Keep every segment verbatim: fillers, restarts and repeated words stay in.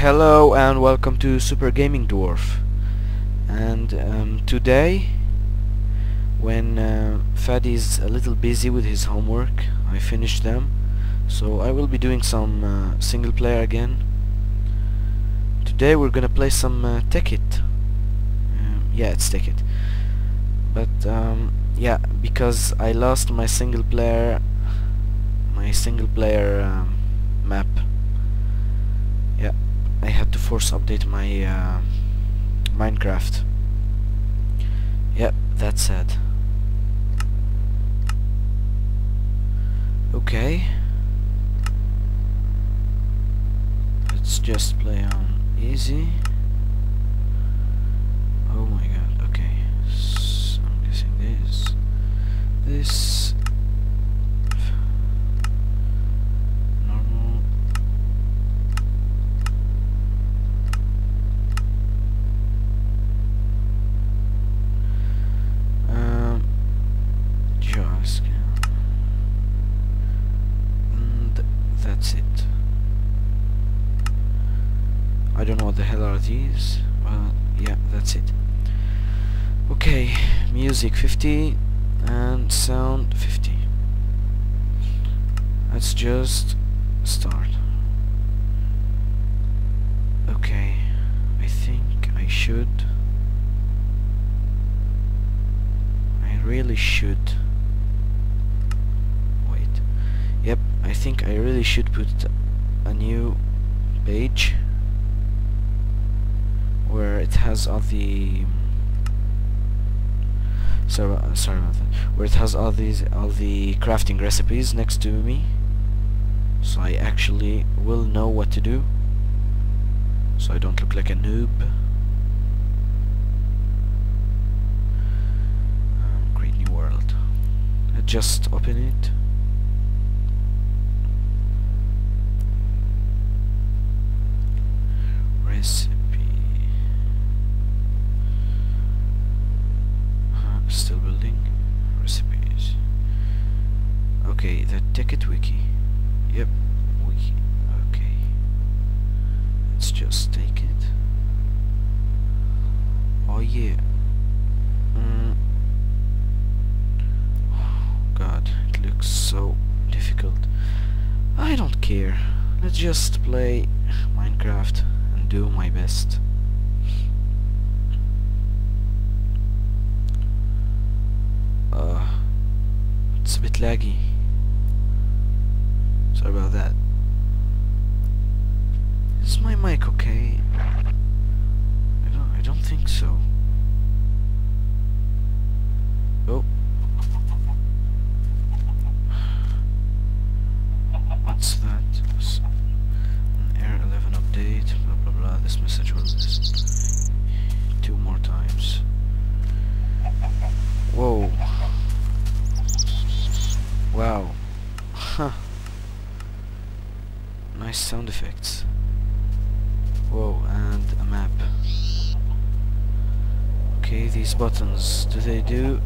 Hello and welcome to Super Gaming Dwarf. And um, today, when uh, Faddy's a little busy with his homework, I finished them. So I will be doing some uh, single player again. Today we're gonna play some uh, Tekkit. Um, yeah, it's Tekkit. But um, yeah, because I lost my single player, my single player um, map. Yeah, I had to force update my uh, Minecraft. Yep, that's sad. Okay, let's just play on easy. Oh my god. Okay, so I'm guessing this, this. I don't know what the hell are these, but yeah, that's it. Okay, music fifty and sound fifty. Let's just start. Okay, I think I should. I really should. Wait. Yep, I think I really should put a new page where it has all the sorry, uh, sorry about that. Where it has all these all the crafting recipes next to me, so I actually will know what to do, so I don't look like a noob. Um, great new world. I just open it. Recipe. Still building recipes. Okay, the Tekkit wiki. Yep, wiki. Okay, let's just take it. Oh yeah. Mm. Oh god, it looks so difficult. I don't care. Let's just play Minecraft and do my best. Uh, it's a bit laggy. Sorry about that. Is my mic okay? I don't. I don't think so. Oh. What's that? It's an error eleven update. Blah blah blah. This message will list two more times. Whoa. Wow. Huh. Nice sound effects. Whoa, and a map. Okay, these buttons, do they do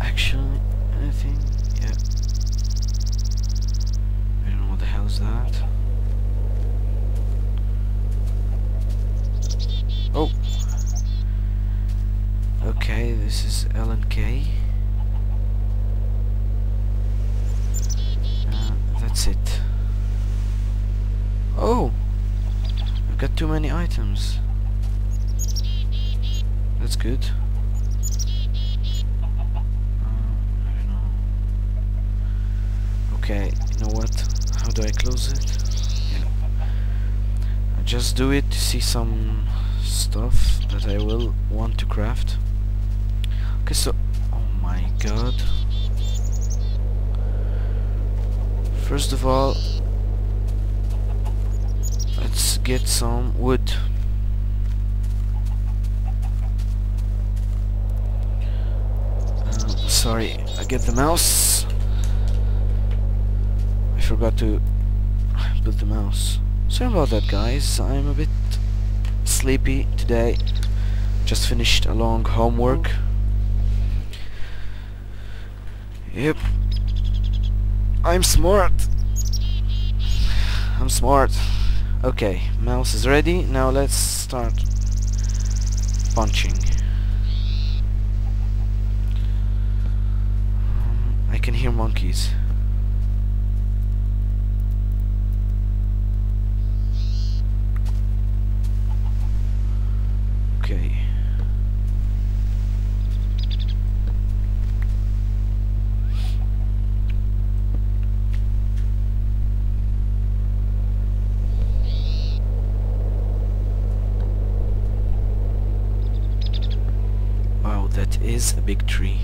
actually anything? Yeah. I don't know what the hell is that. Oh. Okay, this is L and K. That's it. Oh! I've got too many items. That's good. Uh, I don't know. Okay, you know what? How do I close it? Yeah. I just do it to see some stuff that I will want to craft. Okay, so... Oh my god. First of all, let's get some wood. Uh, sorry, I get the mouse. I forgot to put the mouse. Sorry about that, guys. I'm a bit sleepy today. Just finished a long homework. Yep. I'm smart. I'm smart. Okay, mouse is ready. Now let's start punching. Um, I can hear monkeys. Okay. That is a big tree.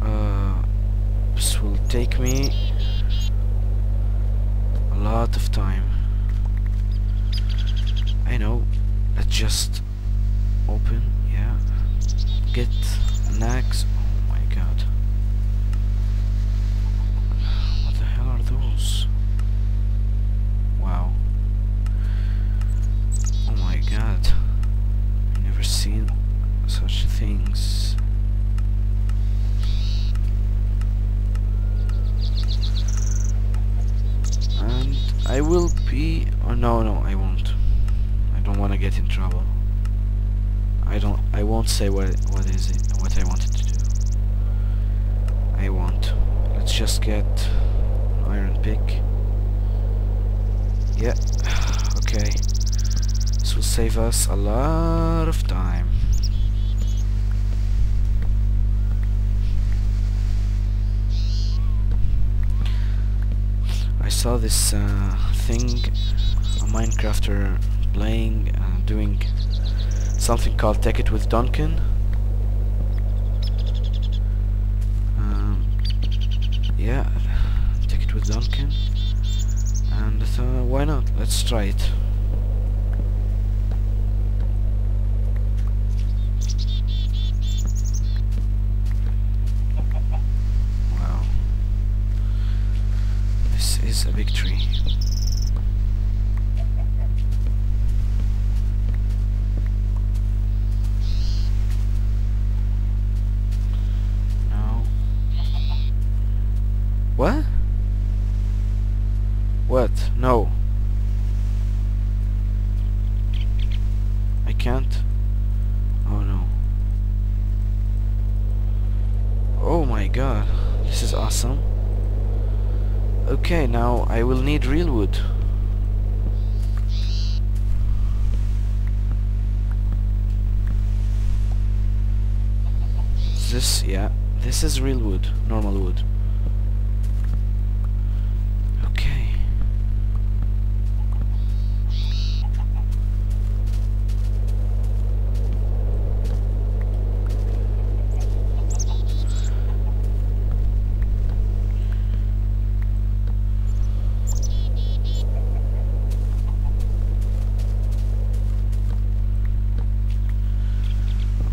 Uh, this will take me a lot of time. I know. Let's just open. Yeah. Get an axe. Oh my god. What the hell are those? Wow. Oh my god. Seen such things. And I will be oh no no I won't. I don't want to get in trouble. I don't I won't say what what is it what I wanted to do. I won't. Let's just get an iron pick. Yeah. Okay. Will save us a lot of time. I saw this uh, thing, a Minecrafter playing, uh, doing something called Tekkit with Duncan. Um, yeah, Tekkit with Duncan. And I thought, why not? Let's try it. A big tree. No. What? What? No. I can't. Oh no. Oh my god. This is awesome. Okay, now I will need real wood. This, yeah, this is real wood, normal wood.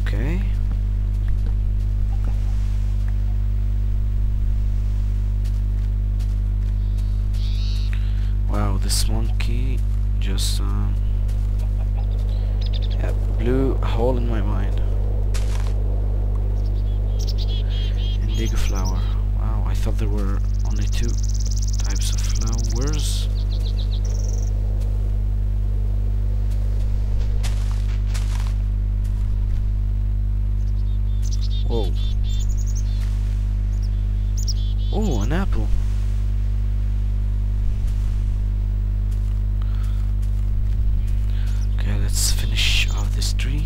Okay. Wow, this monkey just uh, yeah, blew a hole in my mind. Indigo flower. Wow, I thought there were only two types of flowers. Whoa. Oh, an apple. Let's finish off this tree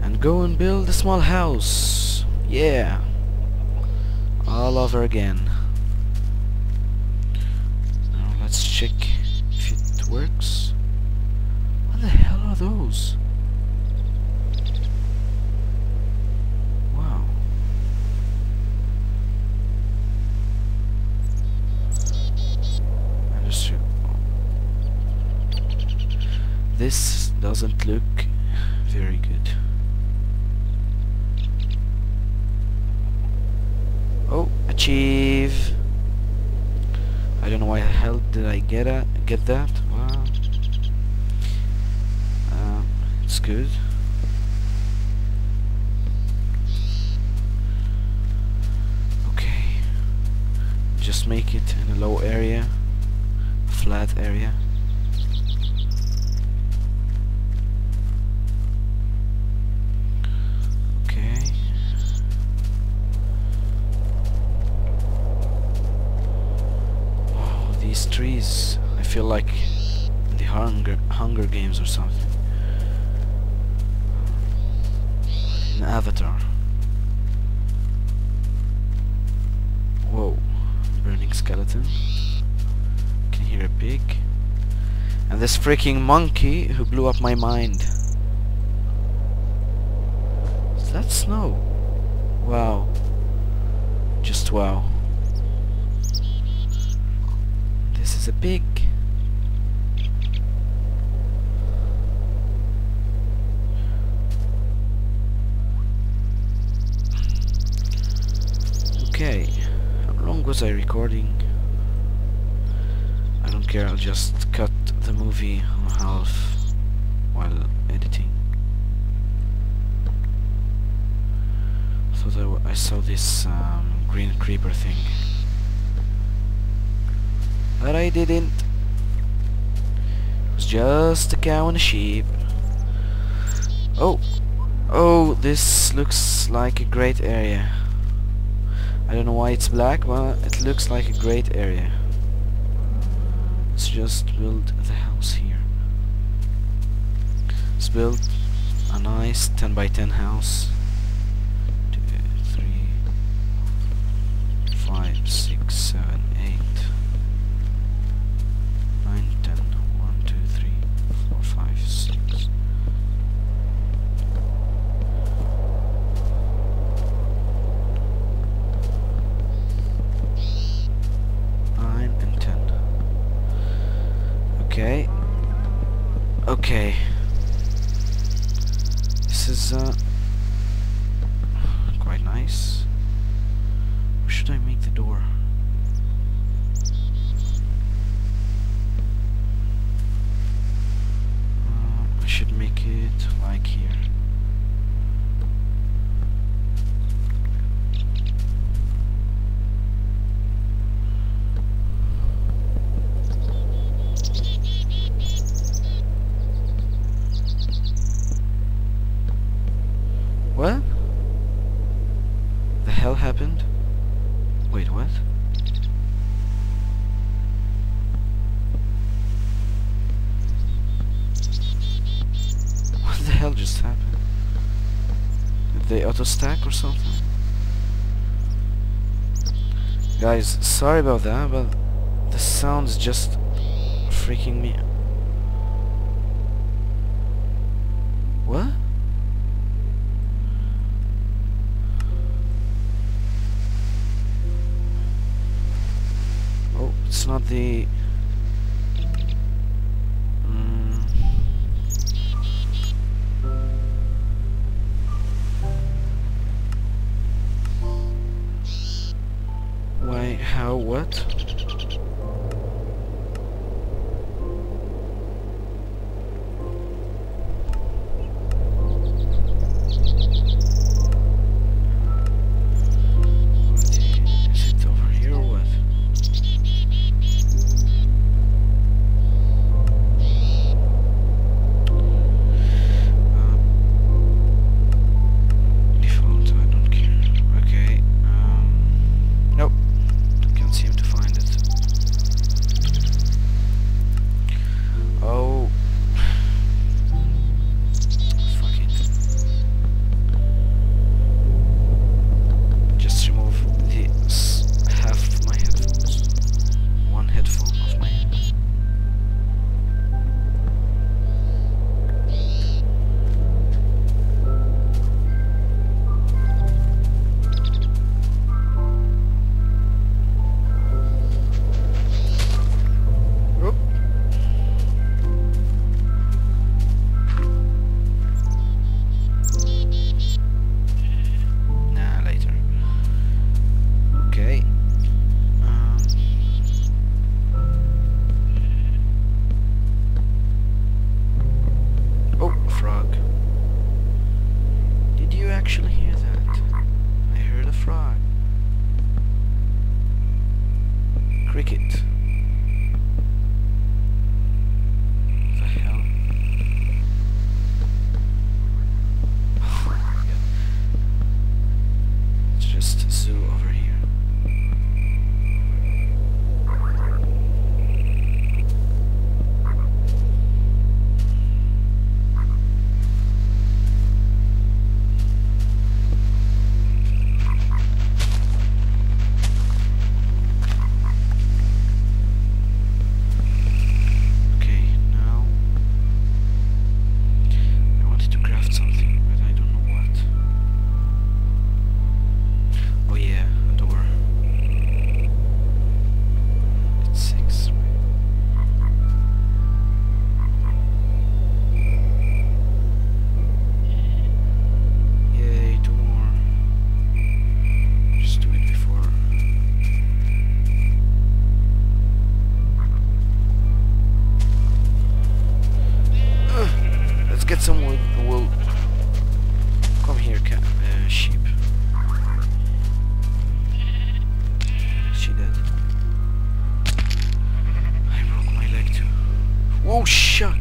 and go and build a small house. Yeah, all over again. Now let's check if it works. What the hell are those? Wow. I just This doesn't look very good. Oh, achieve! I don't know why the hell did I get a get that. Wow, uh, it's good. Okay, just make it in a low area, flat area. Okay. Oh, these trees, I feel like the Hunger Hunger Games or something. An avatar. Whoa, burning skeleton. Can hear a pig. And this freaking monkey who blew up my mind. Is that snow? Wow. Just wow. This is a pig. Okay, how long was I recording? I don't care, I'll just cut the movie in half while editing. I thought I, w I saw this um, green creeper thing. But I didn't. It was just a cow and a sheep. Oh! Oh, this looks like a great area. I don't know why it's black, but it looks like a great area. Let's just build the house here. Let's build a nice ten by ten house. two, three, five, six, seven, eight, nine, ten. one, two, three, four, five, six. Okay. Okay. This is uh quite nice. Where should I make the door? Uh, I should make it like here. What? The hell happened? Wait, what? What the hell just happened? Did they auto-stack or something? Guys, sorry about that, but the sound is just freaking me out. What? It's not the... Mm. Why, how, what? Can't seem to find it. What the hell? Oh my God. Let's just zoo over here. Oh, shuck! Uh,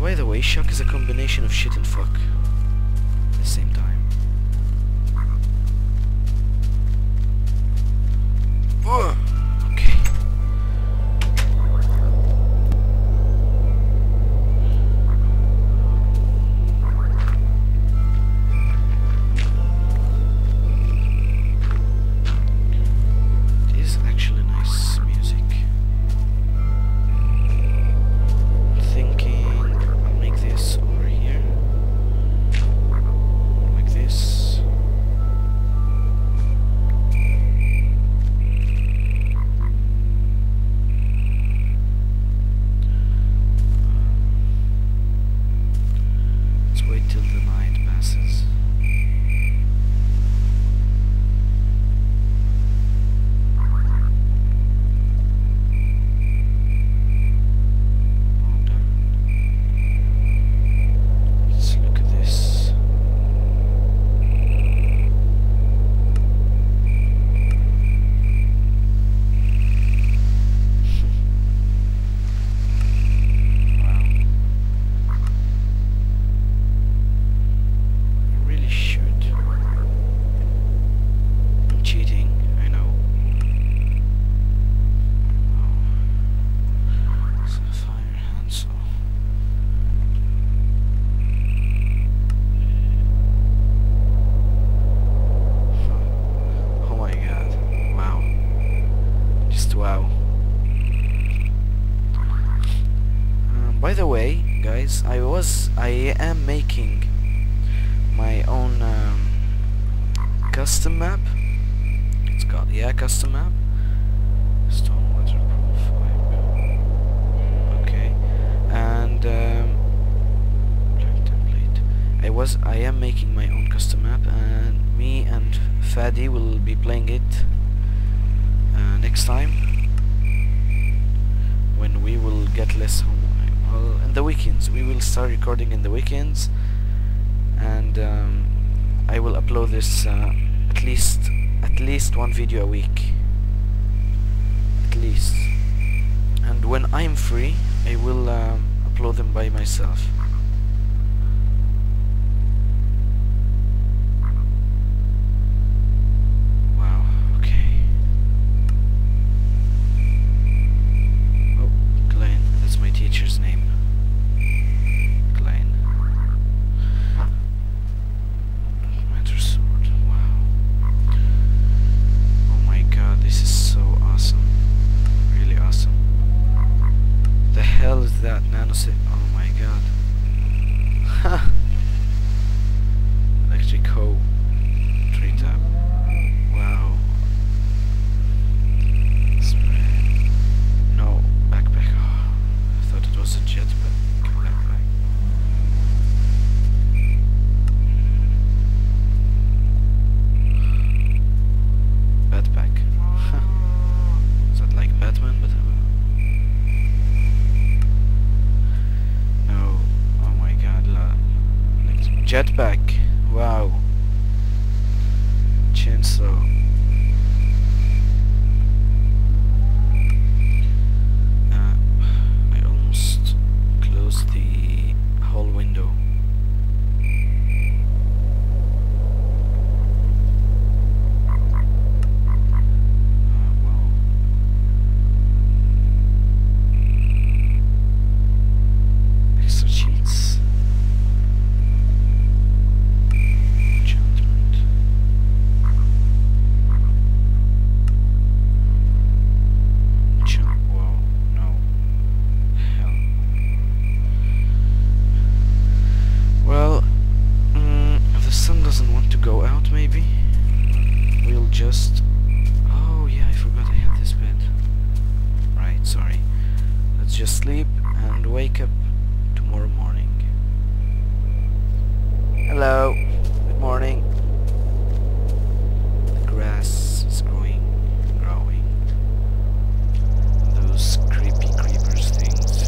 by the way, shuck is a combination of shit and fuck at the same time. Ugh. Okay. Wow. Um, by the way, guys, I was, I am making my own um, custom map. It's called, yeah, custom map. Stone waterproof pipe. Okay, and um, black template. I was, I am making my own custom map, and me and Faddy will be playing it. Uh, next time, when we will get less home, well, in the weekends, we will start recording in the weekends, and um, I will upload this uh, at least at least one video a week, at least. And when I'm free, I will um, upload them by myself. Jetpack, wow. Chainsaw. Let's just sleep and wake up tomorrow morning. Hello. Good morning. The grass is growing, growing. Those creepy creepers things.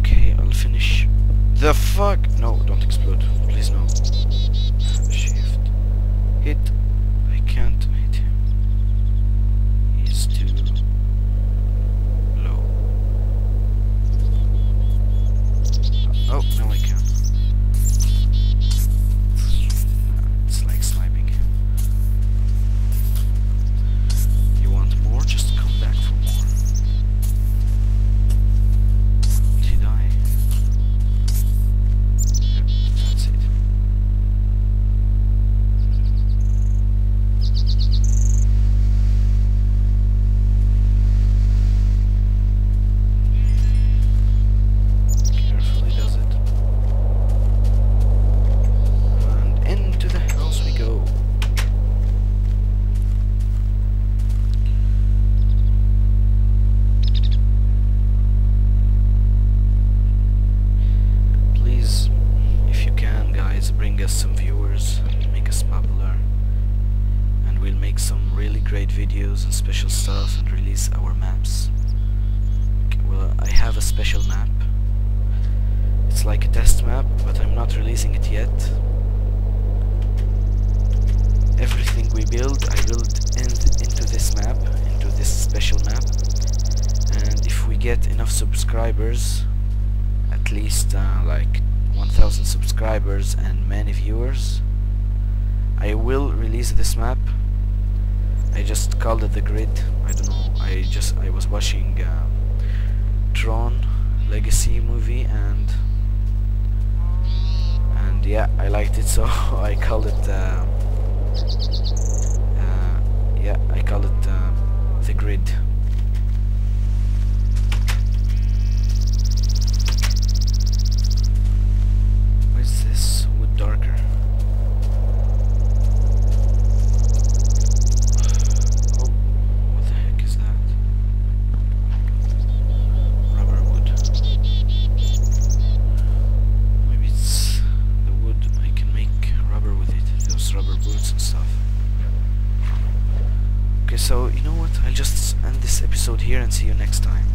Okay, I'll finish. The fuck? No, don't explode. Please no. Shift. Hit. I can't hit him. He's too low. Oh, no I can't. It's like sniping him. You want more? Just come back for more. Did he die? That's it. Carefully does it. And into the house we go. Please, if you can, guys, bring us some viewers, make us popular, and we'll make some really great videos and special stuff and release our maps. Okay, well, I have a special map. It's like a test map, but I'm not releasing it yet. Everything we build, I build in into this map, into this special map, and if we get enough subscribers, at least uh, like one thousand subscribers and many viewers, I will release this map. I just called it the grid. I don't know. I just I was watching uh, Tron Legacy movie and and yeah, I liked it, so I called it. Uh, uh, yeah, I called it uh, the grid. Why is this wood darker? Oh, what the heck is that? Rubber wood. Maybe it's the wood I can make rubber with it. Those rubber boots and stuff. Okay, so you know what? I'll just end this episode here and see you next time.